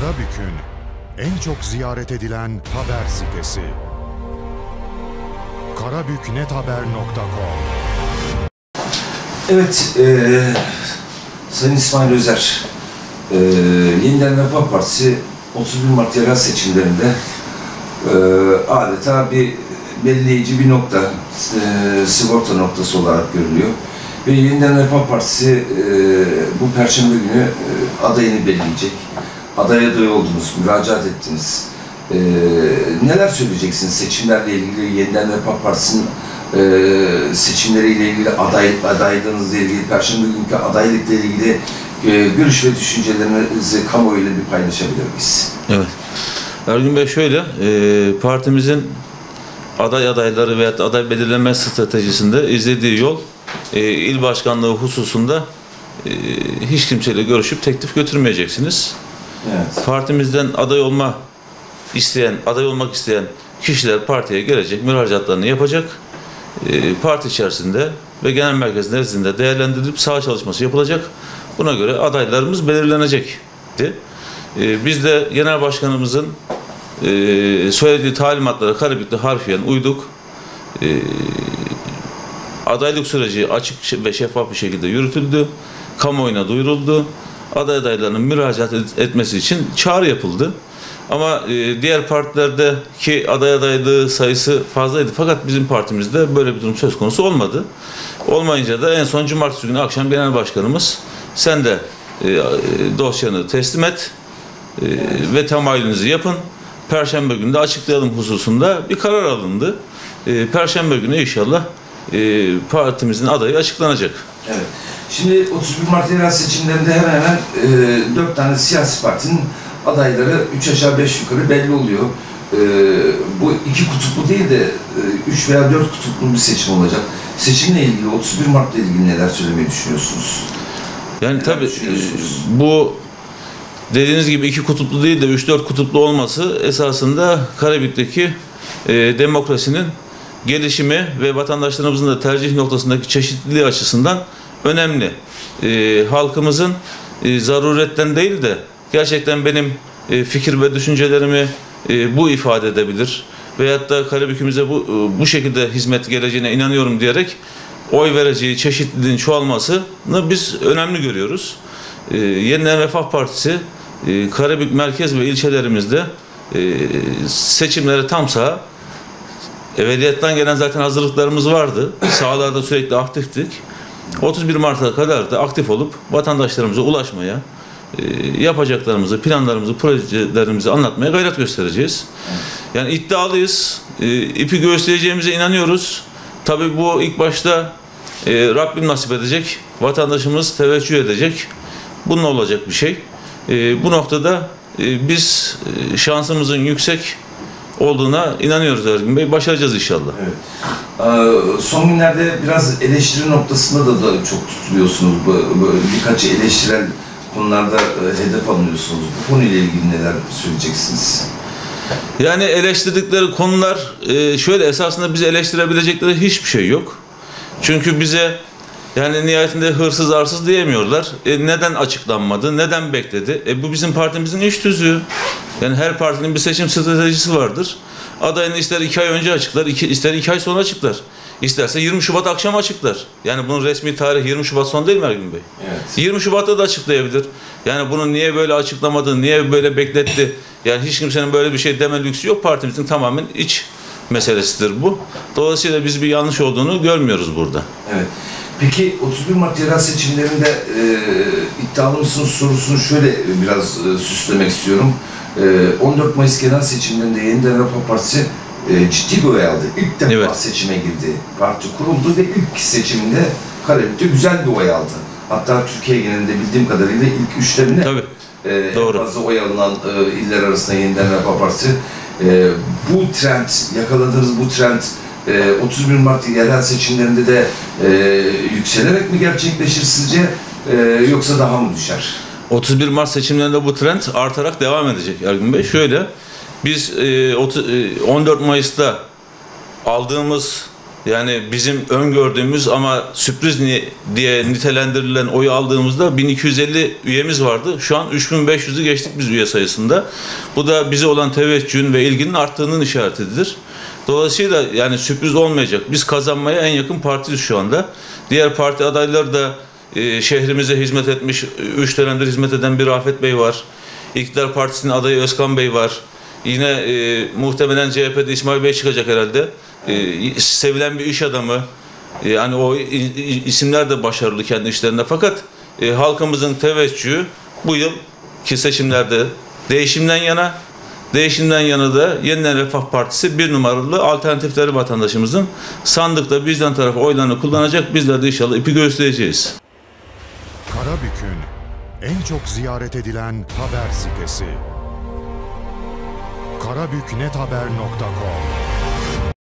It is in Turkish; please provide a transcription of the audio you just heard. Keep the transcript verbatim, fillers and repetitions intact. Karabük'ün en çok ziyaret edilen haber sitesi. karabük nokta net haber nokta com. Evet, e, Sayın İsmail Özer, e, Yeniden Refah Partisi otuz bir Mart yerel seçimlerinde e, adeta bir belirleyici bir nokta, e, sigorta noktası olarak görülüyor. Ve Yeniden Refah Partisi e, bu Perşembe günü e, adayını belirleyecek. Aday aday oldunuz, müracaat ettiniz. E, neler söyleyeceksiniz seçimlerle ilgili, Yeniden Refah Partisi'nin e, seçimleriyle ilgili, aday, adaylığınızla ilgili, Perşembe günkü adaylıkla ilgili e, görüş ve düşüncelerinizi kamuoyuyla bir paylaşabilir miyiz? Evet. Ergün Bey, şöyle, e, partimizin aday adayları veya aday belirleme stratejisinde izlediği yol, e, il başkanlığı hususunda e, hiç kimseyle görüşüp teklif götürmeyeceksiniz. Evet. Partimizden aday olma isteyen, aday olmak isteyen kişiler partiye gelecek, müracaatlarını yapacak. E, parti içerisinde ve genel merkez nezdinde değerlendirilip saha çalışması yapılacak. Buna göre adaylarımız belirlenecekti. E, biz de genel başkanımızın Ee, söylediği talimatlara Karabük'te harfiyen uyduk. Ee, adaylık süreci açık ve şeffaf bir şekilde yürütüldü. Kamuoyuna duyuruldu. Aday adaylarının müracaat etmesi için çağrı yapıldı. Ama e, diğer partilerdeki aday adaylığı sayısı fazlaydı. Fakat bizim partimizde böyle bir durum söz konusu olmadı. Olmayınca da en son cumartesi günü akşam genel başkanımız, sen de e, dosyanı teslim et e, ve temayülünüzü yapın, Perşembe günü de açıklayalım hususunda bir karar alındı. Ee, Perşembe günü inşallah e, partimizin adayı açıklanacak. Evet. Şimdi otuz bir Mart yerel seçimlerinde hemen hemen e, dört tane siyasi partinin adayları üç aşağı beş yukarı belli oluyor. E, bu iki kutuplu değil de e, üç veya dört kutuplu bir seçim olacak. Seçimle ilgili, otuz bir Mart'la ilgili neler söylemeyi düşünüyorsunuz? Yani neler tabii e, bu dediğiniz gibi iki kutuplu değil de üç dört kutuplu olması esasında Karabük'teki e, demokrasinin gelişimi ve vatandaşlarımızın da tercih noktasındaki çeşitliliği açısından önemli. E, halkımızın e, zaruretten değil de gerçekten benim e, fikir ve düşüncelerimi e, bu ifade edebilir veyahut da Karabük'ümüze bu, e, bu şekilde hizmet geleceğine inanıyorum diyerek oy vereceği çeşitliliğin çoğalmasını biz önemli görüyoruz. E, Yeniden Refah Partisi e, Karabük merkez ve ilçelerimizde e, seçimlere tam saha, evveliyattan gelen zaten hazırlıklarımız vardı. Sahalarda sürekli aktiftik. otuz bir Mart'a kadar da aktif olup vatandaşlarımıza ulaşmaya, e, yapacaklarımızı, planlarımızı, projelerimizi anlatmaya gayret göstereceğiz. Yani iddialıyız. E, ipi göğüsleyeceğimize inanıyoruz. Tabii bu ilk başta e, Rabbim nasip edecek. Vatandaşımız teveccüh edecek. Bununla olacak bir şey. E, bu noktada e, biz e, şansımızın yüksek olduğuna inanıyoruz Ergün Bey. Başaracağız inşallah. Evet. Ee, son günlerde biraz eleştiri noktasında da, da çok tutuluyorsunuz. Birkaç eleştirel konularda e, hedef alınıyorsunuz. Bu konuyla ilgili neler söyleyeceksiniz? Yani eleştirdikleri konular e, şöyle, esasında bizi eleştirebilecekleri hiçbir şey yok. Çünkü bize yani nihayetinde hırsız arsız diyemiyorlar. E neden açıklanmadı? Neden bekledi? E bu bizim partimizin iç tüzüğü. Yani her partinin bir seçim stratejisi vardır. Adayını ister iki ay önce açıklar, iki, ister iki ay sonra açıklar. İsterse yirmi Şubat akşam açıklar. Yani bunun resmi tarih yirmi Şubat son değil mi Ergün Bey? Evet. yirmi Şubat'ta da açıklayabilir. Yani bunu niye böyle açıklamadı, niye böyle bekletti? Yani hiç kimsenin böyle bir şey deme lüksü yok. Partimizin tamamen iç meselesidir bu. Dolayısıyla biz bir yanlış olduğunu görmüyoruz burada. Evet. Peki otuz bir Mart yerel seçimlerinde e, iddialı mısınız sorusunu şöyle biraz e, süslemek istiyorum. E, on dört Mayıs genel seçimlerinde Yeniden Refah Partisi e, ciddi bir oy aldı. İlk defa, evet, seçime girdi. Parti kuruldu ve ilk seçimde Karabük'te güzel bir oy aldı. Hatta Türkiye genelinde bildiğim kadarıyla ilk üçlerinde e, en fazla oy alınan e, iller arasında Yeniden Refah Partisi. E, bu trend, yakaladığınız bu trend otuz bir Mart yerel seçimlerinde de e, yükselerek mi gerçekleşir sizce, e, yoksa daha mı düşer? otuz bir Mart seçimlerinde bu trend artarak devam edecek Ergün Bey. Şöyle, biz e, on dört Mayıs'ta aldığımız Yani bizim öngördüğümüz ama sürpriz diye nitelendirilen oyu aldığımızda bin iki yüz elli üyemiz vardı. Şu an üç bin beş yüzü geçtik biz üye sayısında. Bu da bize olan teveccühün ve ilginin arttığının işaretidir. Dolayısıyla yani sürpriz olmayacak. Biz kazanmaya en yakın partiyiz şu anda. Diğer parti adayları da e, şehrimize hizmet etmiş, üç dönemdir hizmet eden bir Rafet Bey var. İktidar Partisi'nin adayı Özkan Bey var. Yine e, muhtemelen C H P'de İsmail Bey çıkacak herhalde. Ee, sevilen bir iş adamı, yani o isimler de başarılı kendi işlerinde, fakat e, halkımızın teveccühü bu yılki seçimlerde değişimden yana, değişimden yana da Yeniden Refah Partisi bir numaralı alternatifleri vatandaşımızın sandıkta bizden tarafı oylarını kullanacak, bizler de inşallah ipi göstereceğiz. Karabük'ün en çok ziyaret edilen haber sitesi karabük nokta net haber nokta com